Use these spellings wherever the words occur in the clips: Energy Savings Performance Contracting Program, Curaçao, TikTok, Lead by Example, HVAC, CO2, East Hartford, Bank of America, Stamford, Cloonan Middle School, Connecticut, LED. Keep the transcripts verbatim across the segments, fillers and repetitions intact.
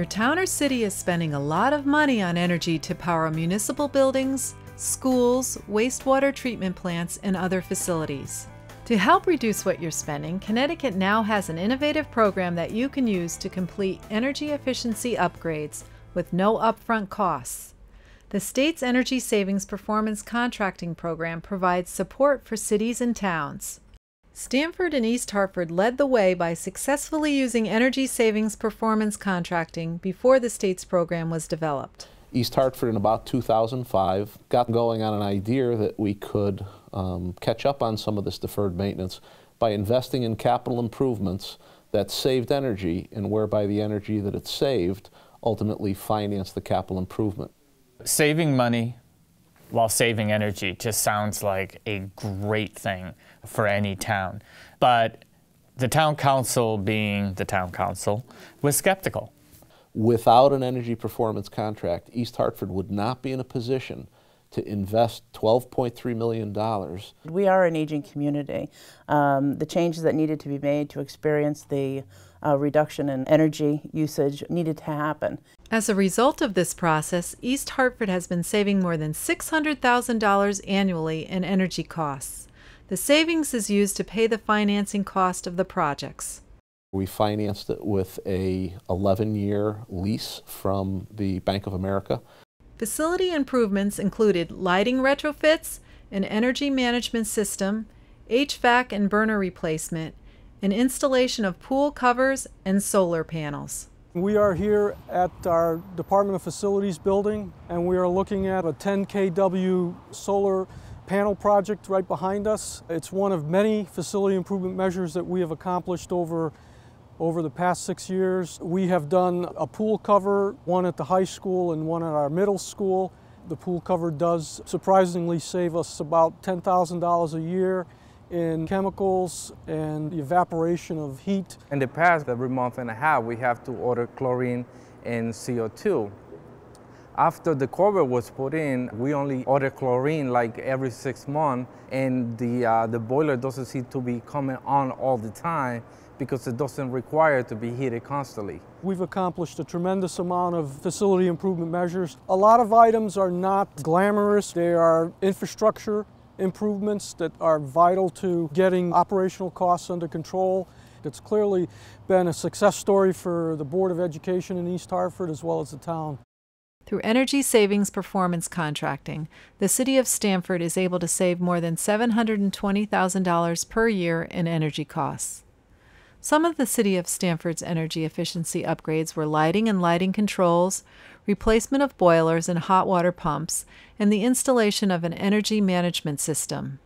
Your town or city is spending a lot of money on energy to power municipal buildings, schools, wastewater treatment plants, and other facilities. To help reduce what you're spending, Connecticut now has an innovative program that you can use to complete energy efficiency upgrades with no upfront costs. The state's Energy Savings Performance Contracting Program provides support for cities and towns. Stamford and East Hartford led the way by successfully using energy savings performance contracting before the state's program was developed. East Hartford in about two thousand five got going on an idea that we could um, catch up on some of this deferred maintenance by investing in capital improvements that saved energy, and whereby the energy that it saved ultimately financed the capital improvement. Saving money while saving energy just sounds like a great thing for any town. But the town council, being the town council, was skeptical. Without an energy performance contract, East Hartford would not be in a position to invest twelve point three million dollars. We are an aging community. Um, the changes that needed to be made to experience the uh, reduction in energy usage needed to happen. As a result of this process, East Hartford has been saving more than six hundred thousand dollars annually in energy costs. The savings is used to pay the financing cost of the projects. We financed it with a eleven year lease from the Bank of America. Facility improvements included lighting retrofits, an energy management system, H V A C and burner replacement, and installation of pool covers and solar panels. We are here at our Department of Facilities building, and we are looking at a ten K W solar panel project right behind us. It's one of many facility improvement measures that we have accomplished over Over the past six years. We have done a pool cover, one at the high school and one at our middle school. The pool cover does surprisingly save us about ten thousand dollars a year in chemicals and the evaporation of heat. In the past, every month and a half, we have to order chlorine and C O two. After the cover was put in, we only order chlorine like every six months, and the, uh, the boiler doesn't seem to be coming on all the time, because it doesn't require to be heated constantly. We've accomplished a tremendous amount of facility improvement measures. A lot of items are not glamorous. They are infrastructure improvements that are vital to getting operational costs under control. It's clearly been a success story for the Board of Education in East Hartford as well as the town. Through energy savings performance contracting, the city of Stamford is able to save more than seven hundred twenty thousand dollars per year in energy costs. Some of the city of Stamford's energy efficiency upgrades were lighting and lighting controls, replacement of boilers and hot water pumps, and the installation of an energy management system.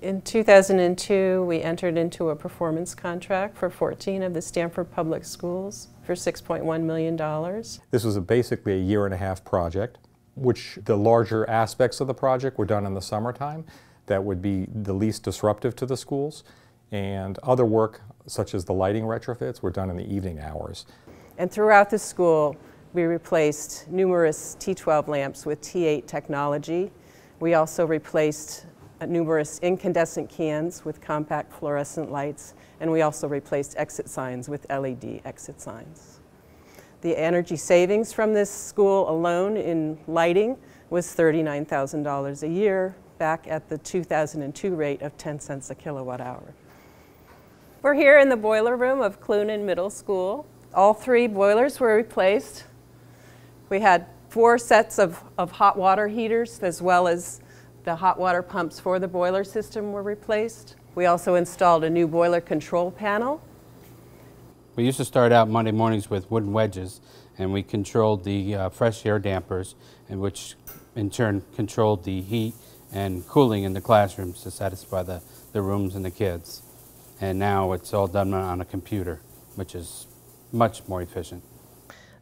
In two thousand two, we entered into a performance contract for fourteen of the Stamford Public Schools for six point one million dollars. This was a basically a year and a half project, which the larger aspects of the project were done in the summertime. That would be the least disruptive to the schools. And other work, such as the lighting retrofits, were done in the evening hours. And throughout the school, we replaced numerous T twelve lamps with T eight technology. We also replaced numerous incandescent cans with compact fluorescent lights, and we also replaced exit signs with L E D exit signs. The energy savings from this school alone in lighting was thirty-nine thousand dollars a year, back at the two thousand two rate of ten cents a kilowatt hour. We're here in the boiler room of Cloonan Middle School. All three boilers were replaced. We had four sets of, of hot water heaters, as well as the hot water pumps for the boiler system were replaced. We also installed a new boiler control panel. We used to start out Monday mornings with wooden wedges, and we controlled the uh, fresh air dampers, and which in turn controlled the heat and cooling in the classrooms to satisfy the, the rooms and the kids. And now it's all done on a computer, which is much more efficient.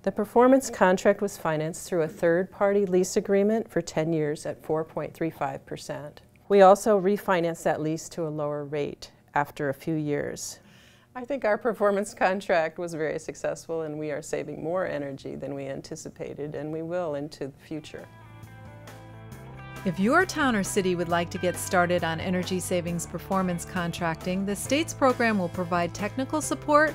The performance contract was financed through a third-party lease agreement for ten years at four point three five percent. We also refinanced that lease to a lower rate after a few years. I think our performance contract was very successful, and we are saving more energy than we anticipated, and we will into the future. If your town or city would like to get started on energy savings performance contracting, the state's program will provide technical support,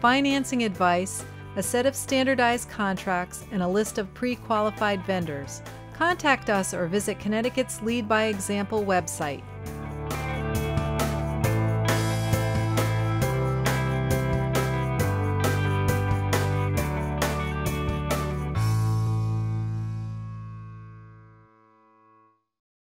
financing advice, a set of standardized contracts, and a list of pre-qualified vendors. Contact us or visit Connecticut's Lead by Example website.